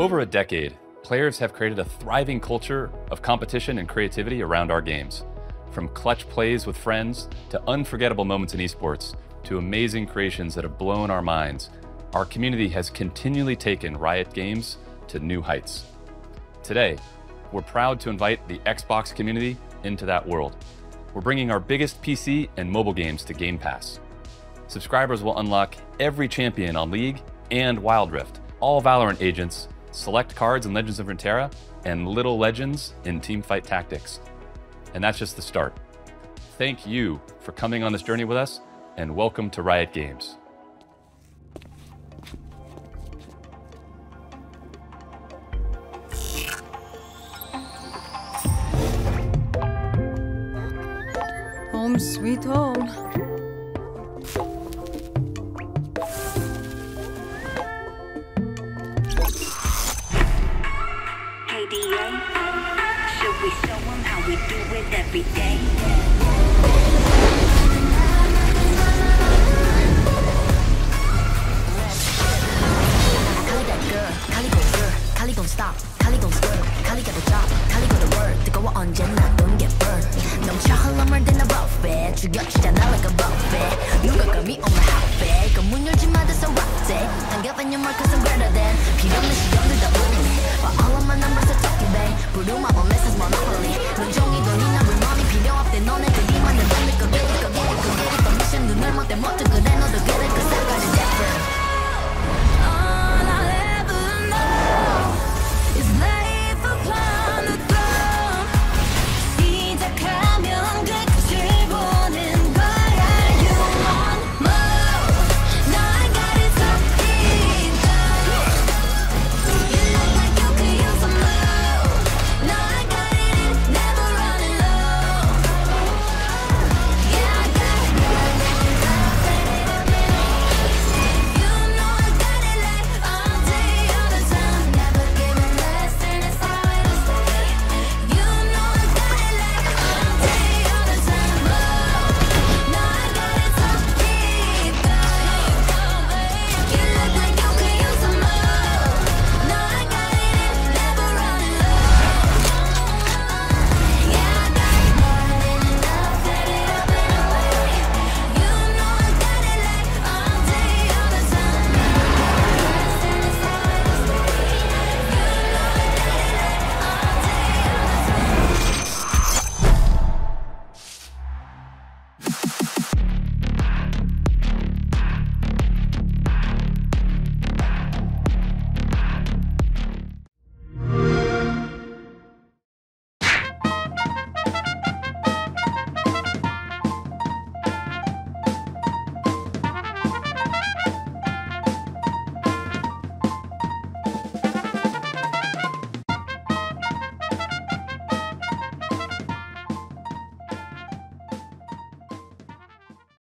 over a decade, players have created a thriving culture of competition and creativity around our games. From clutch plays with friends, to unforgettable moments in esports, to amazing creations that have blown our minds, our community has continually taken Riot Games to new heights. Today, we're proud to invite the Xbox community into that world. We're bringing our biggest PC and mobile games to Game Pass. Subscribers will unlock every champion on League and Wild Rift, all Valorant agents, select cards in Legends of Runeterra, and little legends in Teamfight Tactics. And that's just the start. Thank you for coming on this journey with us, and welcome to Riot Games. Home sweet home. Every day. Kali that girl, Kali gon' girl, Kali gon' stop, Kali gon' swerve, Kali got a job, Kali got a word to go on Jenna, don't get burned. 넘쳐 흘러물 than a rough bed, 죽여주잖아 like a buffet. 누가 감히 on my hotbed, 문 열지 마 that's a rock day. I'm giving you more cause I'm better than 필요없는 시험들 다 보내네. But all of my numbers are talking babe, 부르마 뭐 message monopoly.